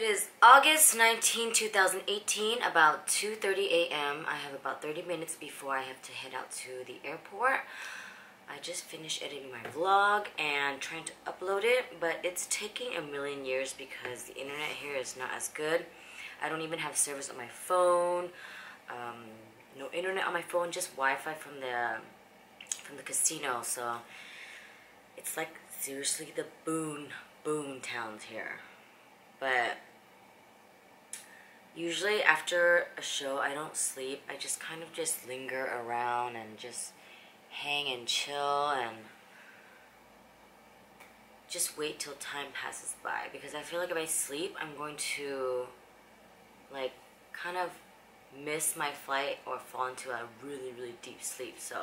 It is August 19, 2018, about 2:30 a.m. I have about 30 minutes before I have to head out to the airport. I just finished editing my vlog and trying to upload it, but it's taking a million years because the internet here is not as good. I don't even have service on my phone, no internet on my phone, just Wi-Fi from the casino. So it's like seriously the boom towns here. But usually after a show, I don't sleep. I just kind of just linger around and just hang and chill and just wait till time passes by. Because I feel like if I sleep, I'm going to like kind of miss my flight or fall into a really deep sleep. So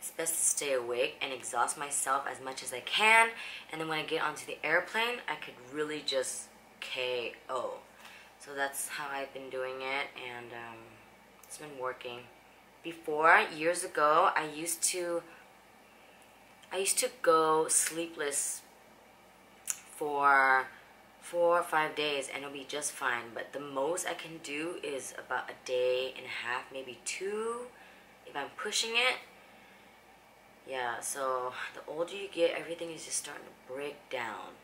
it's best to stay awake and exhaust myself as much as I can, and then when I get onto the airplane, I could really just KO. So that's how I've been doing it, and it's been working. Before, years ago, I used to go sleepless for 4 or 5 days and it'll be just fine, but the most I can do is about a day and a half, maybe 2 if I'm pushing it. Yeah, so the older you get, everything is just starting to break down.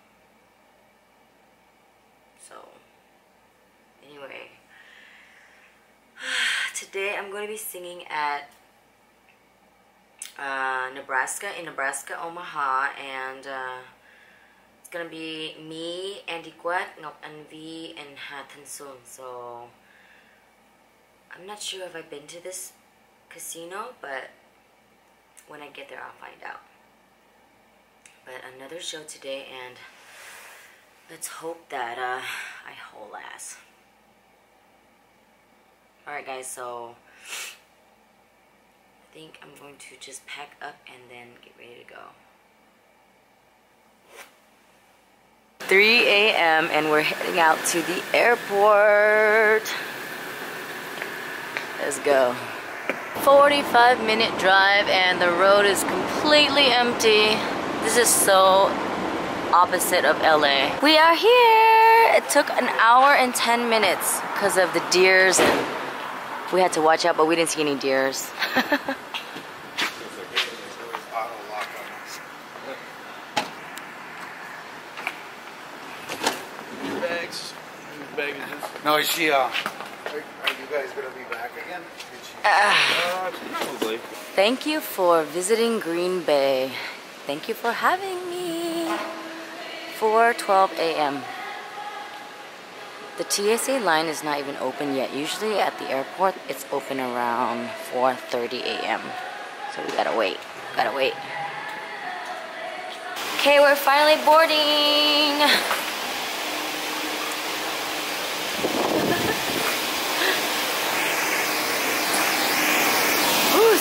So, anyway. Today I'm going to be singing at in Nebraska, Omaha, and it's going to be me, Andy Quet, Ngoc Anh V, and Hà Thanh Xuân. So, I'm not sure if I've been to this casino, but when I get there, I'll find out. But another show today, and let's hope that I haul ass. Alright guys, so I think I'm going to just pack up and then get ready to go. 3 a.m. and we're heading out to the airport. Let's go. 45-minute drive and the road is completely empty. This is so opposite of LA. We are here! It took an hour and 10 minutes because of the deers. We had to watch out, but we didn't see any deers. No, is she are you guys gonna be back again? Probably. Thank you for visiting Green Bay. Thank you for having me. 4:12 a.m. The TSA line is not even open yet. Usually at the airport, it's open around 4:30 a.m. So we gotta wait. Gotta wait. Okay, we're finally boarding.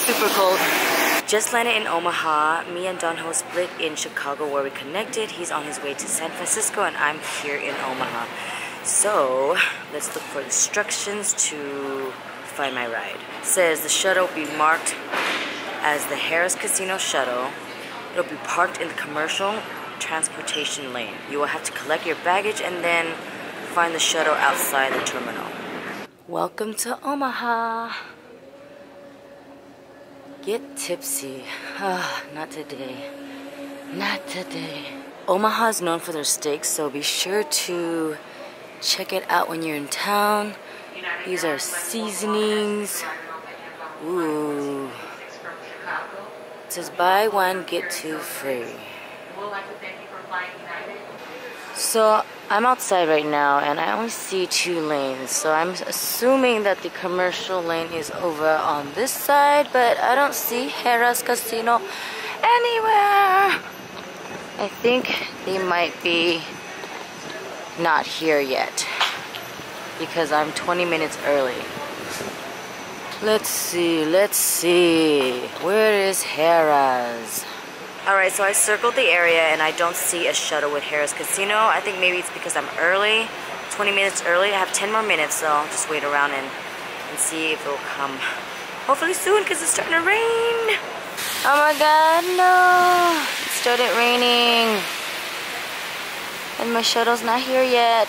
Super cold. Just landed in Omaha. Me and Don Ho split in Chicago where we connected. He's on his way to San Francisco and I'm here in Omaha. So let's look for instructions to find my ride. It says the shuttle will be marked as the Harrah's Casino Shuttle. It'll be parked in the commercial transportation lane. You will have to collect your baggage and then find the shuttle outside the terminal. Welcome to Omaha. Get tipsy. Not today. Not today. Omaha is known for their steaks, so be sure to check it out when you're in town. These are seasonings. Ooh. It says buy one, get 2 free. So I'm outside right now and I only see 2 lanes, so I'm assuming that the commercial lane is over on this side, but I don't see Harrah's Casino anywhere. I think they might be not here yet because I'm 20 minutes early. Let's see. Where is Harrah's? Alright, so I circled the area and I don't see a shuttle with Harrah's Casino. I think maybe it's because I'm early, 20 minutes early. I have 10 more minutes, so I'll just wait around and see if it'll come. Hopefully soon, because it's starting to rain. Oh my god, no. It started raining. And my shuttle's not here yet.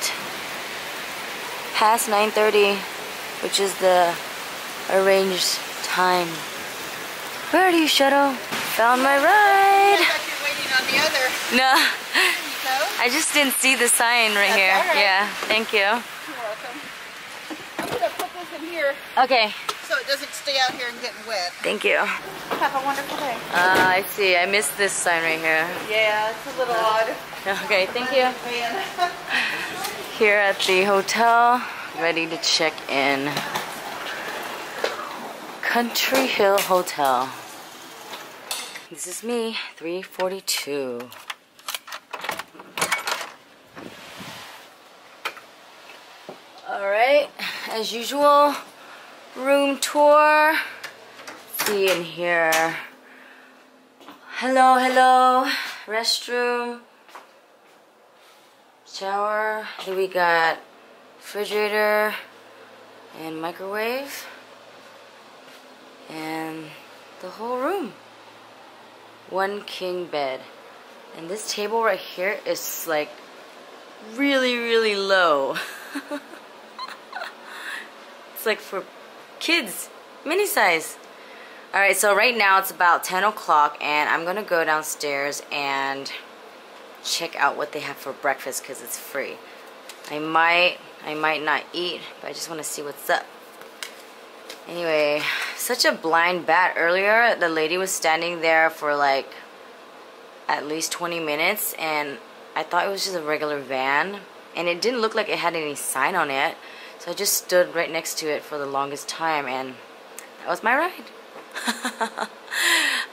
Past 9:30, which is the arranged time. Where are you, shuttle? Found my ride. I thought you were waiting on the other. No. No? I just didn't see the sign right here. All right. Yeah, thank you. You're welcome. I'm going to put this in here. Okay. So it doesn't stay out here and getting wet. Thank you. Have a wonderful day. I see. I missed this sign right here. Yeah, it's a little odd. Okay, thank you. Here at the hotel, ready to check in. Country Hill Hotel. This is me, 342. All right, as usual, room tour. See in here. Hello, hello. Restroom. Shower. Then we got refrigerator and microwave. And the whole room. One king bed. And this table right here is like really, really low. It's like for kids. Mini size. Alright, so right now it's about 10 o'clock and I'm gonna go downstairs and check out what they have for breakfast because it's free. I might not eat, but I just want to see what's up. Anyway, such a blind bat earlier. The lady was standing there for like at least 20 minutes and I thought it was just a regular van and it didn't look like it had any sign on it. So I just stood right next to it for the longest time and that was my ride.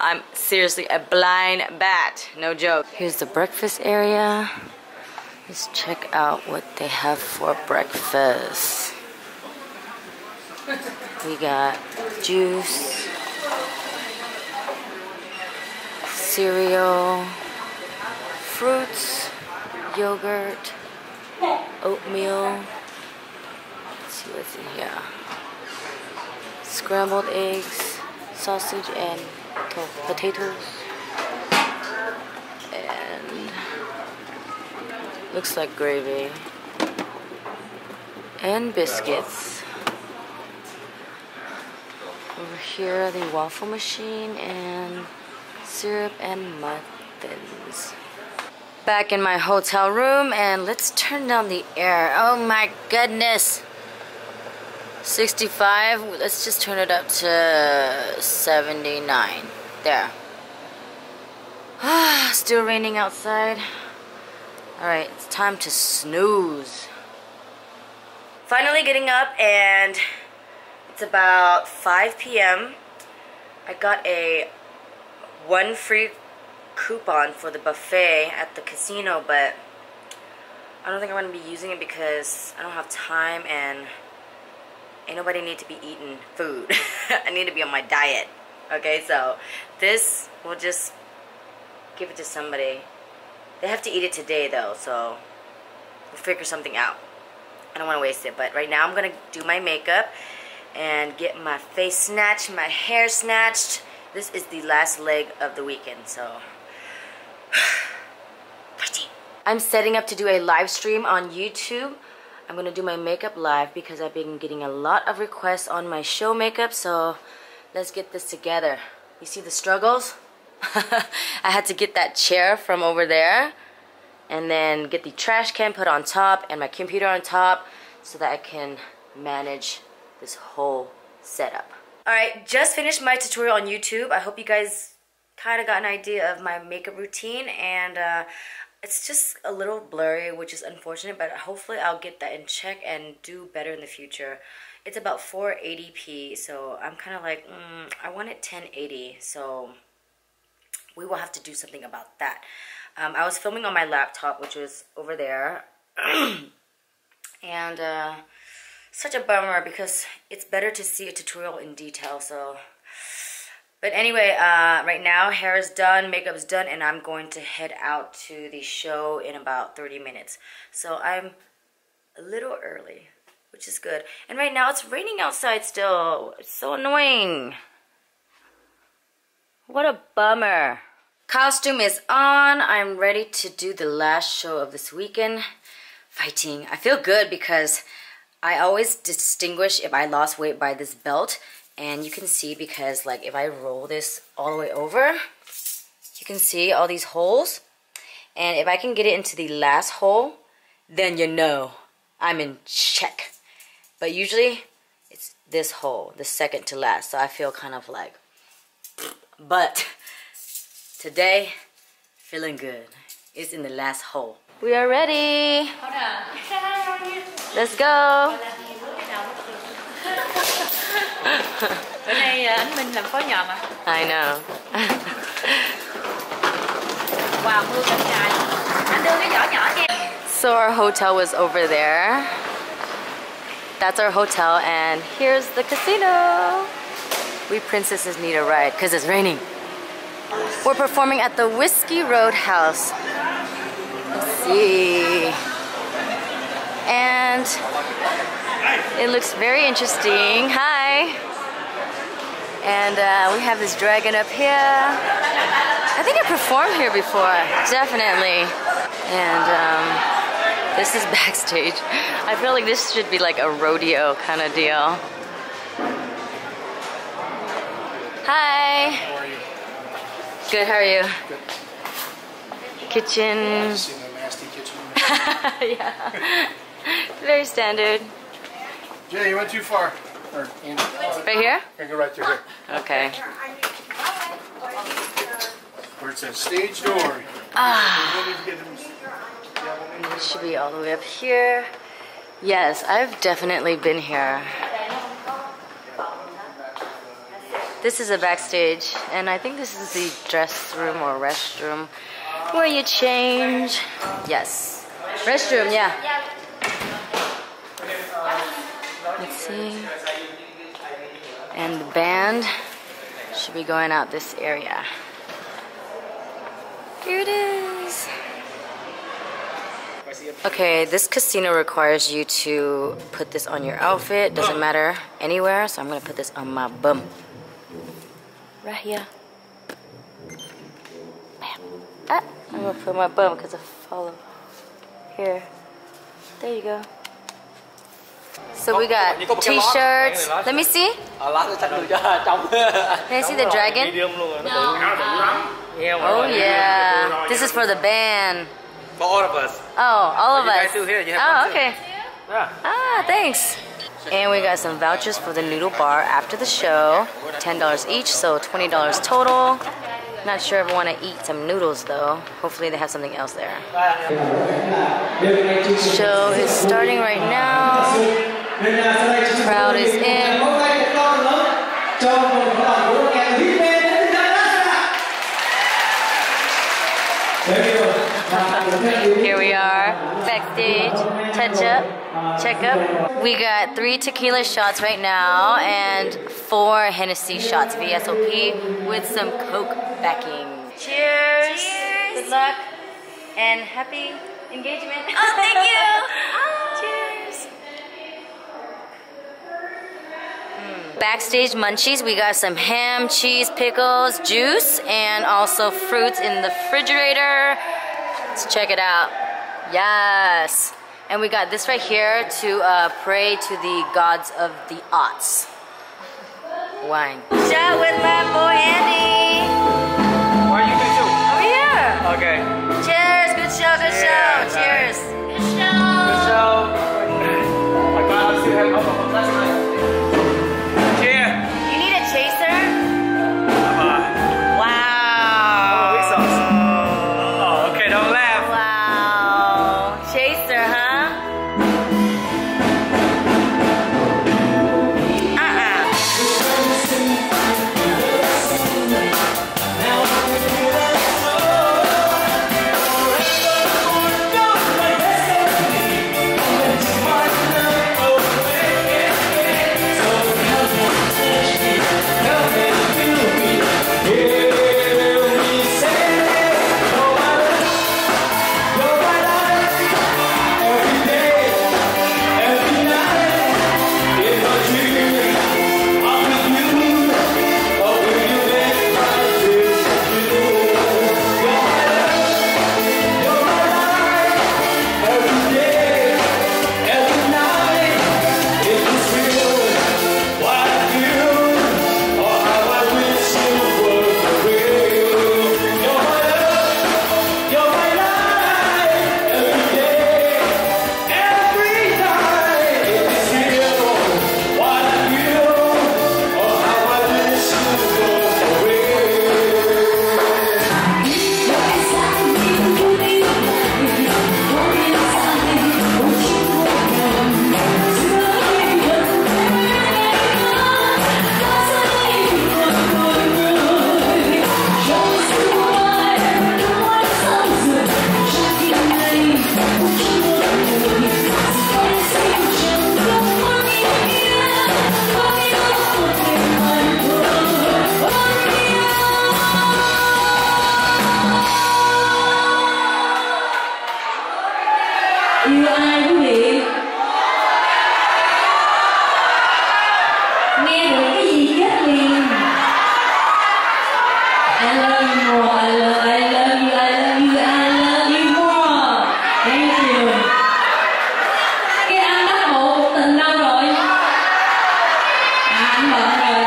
I'm seriously a blind bat, no joke. Here's the breakfast area. Let's check out what they have for breakfast. We got juice, cereal, fruits, yogurt, oatmeal. Let's see what's in here. Scrambled eggs, sausage and potatoes, and looks like gravy and biscuits. Over here the waffle machine and syrup and muffins. Back in my hotel room and let's turn down the air. Oh my goodness. 65, let's just turn it up to 79. There. Still raining outside. Alright, it's time to snooze. Finally getting up and it's about 5 p.m. I got a one free coupon for the buffet at the casino, but I don't think I'm going to be using it because I don't have time and ain't nobody need to be eating food. I need to be on my diet. Okay, so this, we'll just give it to somebody. They have to eat it today though, so we'll figure something out. I don't want to waste it, but right now I'm going to do my makeup and get my face snatched, my hair snatched. This is the last leg of the weekend, so I'm setting up to do a live stream on YouTube. I'm gonna do my makeup live because I've been getting a lot of requests on my show makeup, so let's get this together. You see the struggles? I had to get that chair from over there and then get the trash can put on top and my computer on top so that I can manage this whole setup. Alright, just finished my tutorial on YouTube. I hope you guys kind of got an idea of my makeup routine and it's just a little blurry, which is unfortunate, but hopefully I'll get that in check and do better in the future. It's about 480p, so I'm kind of like, I want it 1080, so we will have to do something about that. I was filming on my laptop, which was over there, and such a bummer because it's better to see a tutorial in detail, so... But anyway, right now hair is done, makeup is done, and I'm going to head out to the show in about 30 minutes. So I'm a little early, which is good. And right now it's raining outside still. It's so annoying. What a bummer. Costume is on. I'm ready to do the last show of this weekend. Fighting. I feel good because I always distinguish if I lost weight by this belt. And you can see because like if I roll this all the way over, you can see all these holes. And if I can get it into the last hole, then you know I'm in check. But usually it's this hole, the second to last. So I feel kind of like, but today, feeling good. It's in the last hole. We are ready. Hold on. Let's go. I know. So our hotel was over there. That's our hotel, and here's the casino. We princesses need a ride because it's raining. We're performing at the Whiskey Road House. Let's see. And it looks very interesting. Hi. And we have this dragon up here. I think I performed here before, definitely. And this is backstage. I feel like this should be like a rodeo kind of deal. Hi. How are you? Good, how are you? Good. Kitchen. Yeah, I've seen the nasty kitchen. Yeah. Very standard. Jay, you went too far. Or, right here? I go right through here. Okay. Where it says stage door. Ah. It should be all the way up here. Yes, I've definitely been here. This is a backstage, and I think this is the dress room or restroom where you change. Yes. Restroom, yeah. Let's see. And the band should be going out this area. Here it is. Okay, this casino requires you to put this on your outfit. Doesn't matter anywhere, so I'm gonna put this on my bum. Right here. Bam. Ah, I'm gonna put my bum because I follow. Here. There you go. So we got t-shirts. Let me see. Can I see the dragon? Oh yeah. This is for the band. For all of us. Oh, all of us. Oh, okay. Ah, thanks. And we got some vouchers for the noodle bar after the show. $10 each, so $20 total. Not sure if I want to eat some noodles though. Hopefully they have something else there. Show is starting right now. Crowd is in. Here we are, backstage, touch up. Check up. We got 3 tequila shots right now and 4 Hennessy shots VSOP with some Coke backing. Cheers. Cheers. Good luck and happy engagement. Oh, thank you. Oh. Cheers. Backstage munchies. We got some ham, cheese, pickles, juice, and also fruits in the refrigerator. Let's check it out. Yes. And we got this right here to pray to the gods of the aughts. Wine. Shot with my boy Andy. Where are you two? Over here. Okay. Cheers. Good show. Good show. Cheers. Good show. Good show. I got to see him up on last night. Cheers. You need a chaser? Wow. Oh, sauce. Oh, okay. Don't laugh. Wow. Chaser, huh? Như ai quý vị? Nghe được cái gì chết liền. I love you more, I love you, I love you, I love you, I love you more. Thank you. Cái anh bắt bộ tình đâu rồi? À, anh bận rồi.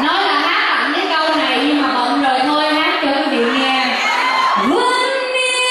Nói là hát bằng cái câu này nhưng mà bận rồi thôi, hát cho quý vị nghe. One year.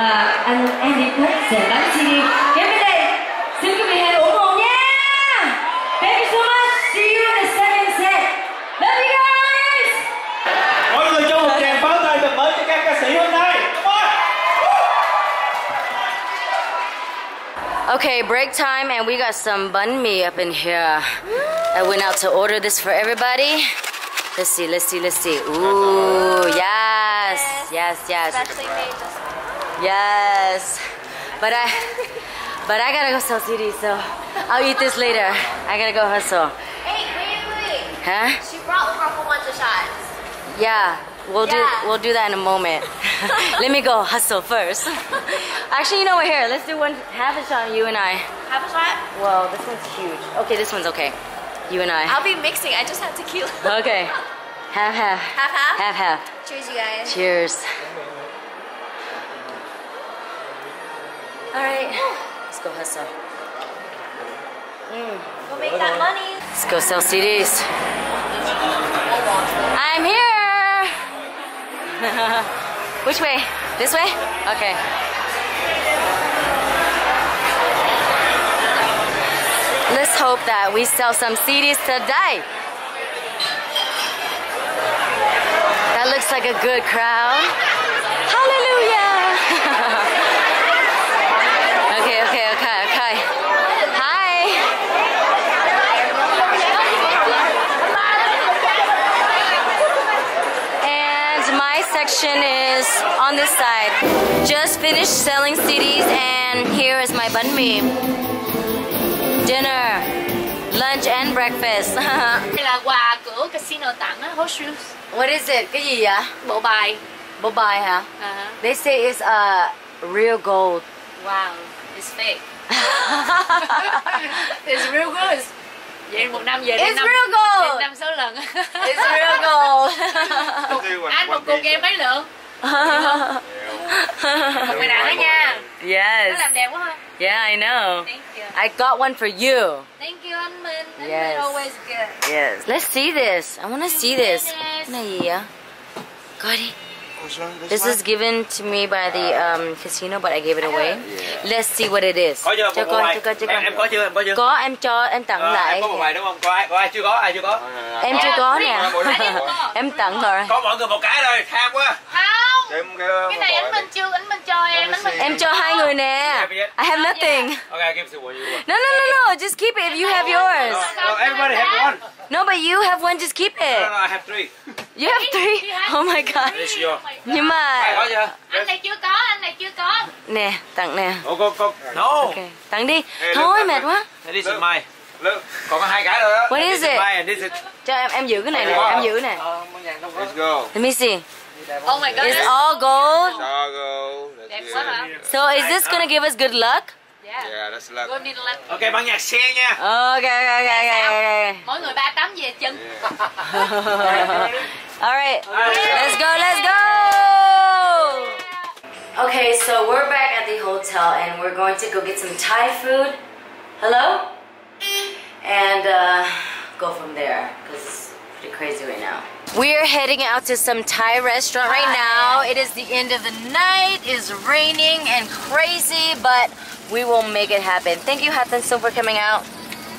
và anh Andy Quet sẽ bán CD. Get me đây. Xin quý vị hãy ủng hộ nhé. Thank you so much. See you in the second set. Love you guys. Mọi người cho một tràng pháo tay thật mới cho các ca sĩ hôm nay. Okay, break time, and we got some banh mi up in here. I went out to order this for everybody. Let's see, let's see, let's see. Ooh, yes, yes, yes. Especially made this one. Yes, but I gotta go sell CDs, so I'll eat this later. I gotta go hustle. Hey, wait. Huh? She brought a couple bunch of shots. Yeah, we'll do that in a moment. Let me go hustle first. Actually, you know what? Here, let's do one half a shot. You and I. Half a shot? Well, this one's huge. Okay, this one's okay. You and I. I'll be mixing. I just had tequila. Okay. Half, half. Half, half? Half, half. Cheers, you guys. Cheers. All right. Let's go hustle. We'll make that money. Let's go sell CDs. I'm here. Which way? This way? Okay. Let's hope that we sell some CDs today. That looks like a good crowd. Hallelujah! Okay. Hi. And my section is on this side. Just finished selling CDs, and here is my banh mi. Dinner, lunch and breakfast. Đây là quà của casino tặng á, hot shoes. What is it? Cái gì vậy? Bộ bài. Bộ bài hả? Uh-huh. They say it's real gold. Wow, it's fake. It's real gold. Vậy một năm về đến 5-6 lần. It's real gold. Anh một cuộc game mấy lượng? Mày đã đó nha. Yes. Nó làm đẹp quá ha. Yeah, I know. Thank you. I got one for you. Thank you, Anh Minh. Yes. Minh always good. Yes. Let's see this. I want to see this. Này, got it. This is given to me by the casino, but I gave it away. Yeah. Let's see what it is. Có chưa? Cho con, em có chưa? Em có chưa? Có, em cho, em tặng lại. Em có một bài đúng không? Có ai chưa có? Ai chưa có? Em chưa có nè. Em tặng rồi. Có mọi người một cái thôi, tham quá. Cái này anh Minh cho em. Em cho hai người nè. I have nothing. Okay, give it to one. No. Just keep it if you have yours. No, everybody have one. No, but you have one. Just keep it. No, I have three. You have three? Oh my god. Nhưng mà anh này chưa có. Nè, tặng nè. No. Okay, tặng đi. Thôi mệt quá. This is mine. Còn có hai cái rồi đó. What is it? Cho em giữ cái này nè, em giữ nè. Let's go. Let me see. Oh my god. It's all gold. It's all gold. So is this gonna give us good luck? Yeah, that's luck. Okay, bằng nhạc xe nha. Okay. Mỗi người 38 về chân. All right, let's go. Okay, so we're back at the hotel and we're going to go get some Thai food. Hello? And go from there because it's pretty crazy right now. We're heading out to some Thai restaurant right now. It is the end of the night. It's raining and crazy, but we will make it happen. Thank you, Hà Thanh Xuân, for coming out.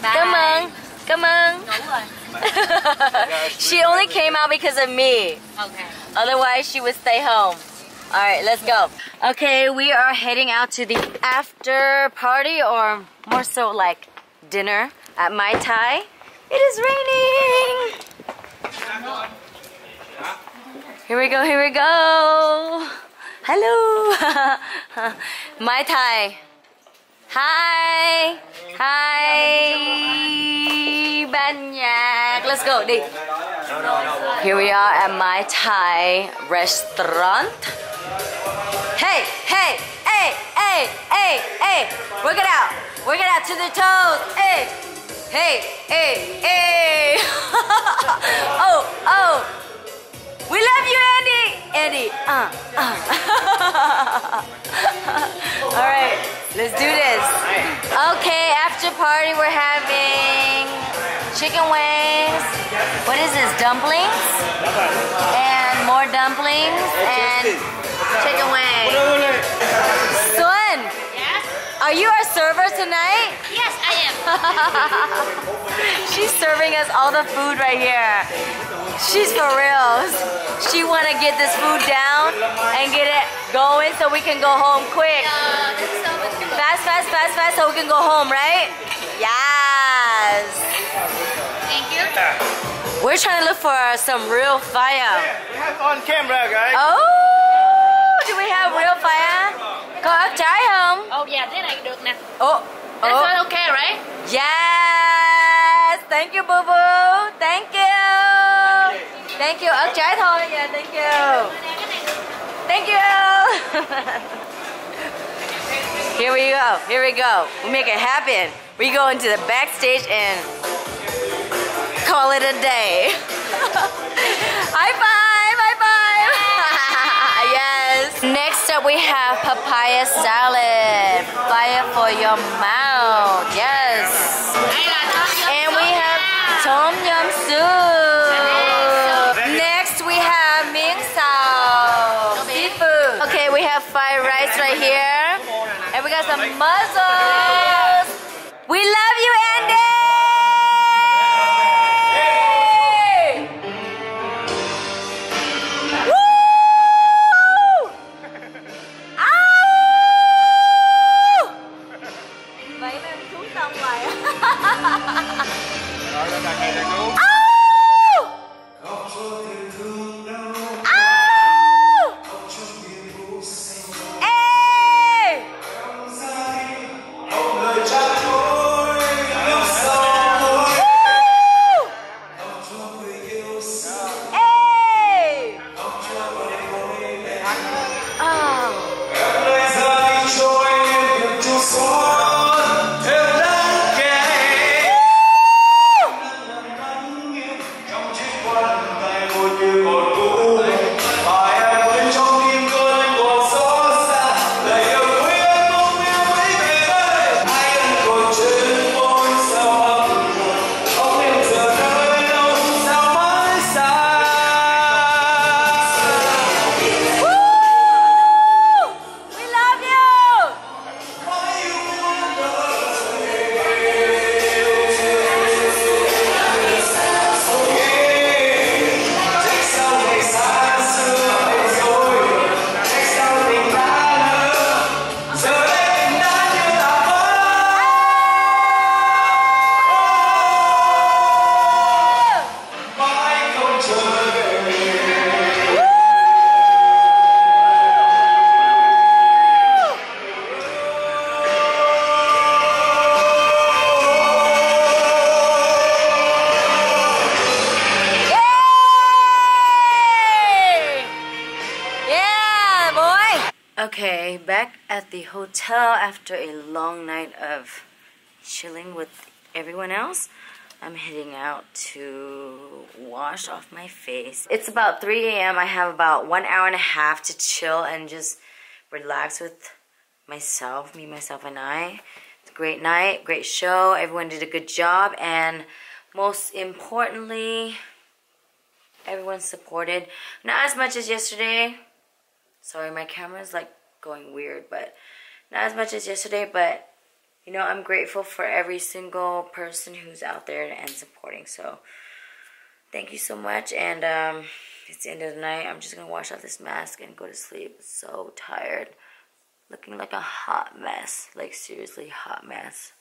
Bye. Come on. She only came out because of me. Okay. Otherwise, she would stay home. All right, let's go. Okay, we are heading out to the after party, or more so like dinner at Mai Thai. It is raining. Here we go. Hello. Mai Thai. Hi. Banyak. Let's go. Here we are at Mai Thai restaurant. Hey. Work it out to the toes. Hey. Oh. We love you, Andy. All right, let's do this. Okay, after party we're having chicken wings. What is this? Dumplings and more dumplings and chicken wings. Xuân, yes? Are you our server tonight? Yes, I am. She's serving us all the food right here. She's for reals. She want to get this food down and get it going so we can go home quick. Fast, fast, fast, fast so we can go home, right? Yes. Thank you. We're trying to look for some real fire. We have on camera, guys. Oh, do we have real fire? Có ớt trái không? Oh yeah, thế này được nè. Oh. That's oh. Okay, right? Yes. Thank you, boo boo. Thank you. Thank you, ớt trái thôi. Yeah, thank you. Thank you. Here we go, here we go. We make it happen. We go into the backstage and call it a day. High five, high five. Yes. Next up we have papaya salad. Fire for your mouth. Yes. And we have tom yum soup. Fried rice right here, and we got some mussels. We love you, Andy. Woo! Ow! Vậy mà xuống sông rồi. Okay, back at the hotel after a long night of chilling with everyone else. I'm heading out to wash off my face. It's about 3 a.m. I have about 1.5 hours to chill and just relax with myself, me, myself, and I. It's a great night, great show. Everyone did a good job, and most importantly, everyone supported. Not as much as yesterday. Sorry, my camera's like going weird, but not as much as yesterday, but you know, I'm grateful for every single person who's out there and supporting, so thank you so much. And it's the end of the night. I'm just gonna wash off this mask and go to sleep. So tired, looking like a hot mess, like seriously hot mess.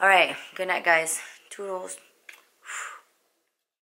All right, good night guys, toodles.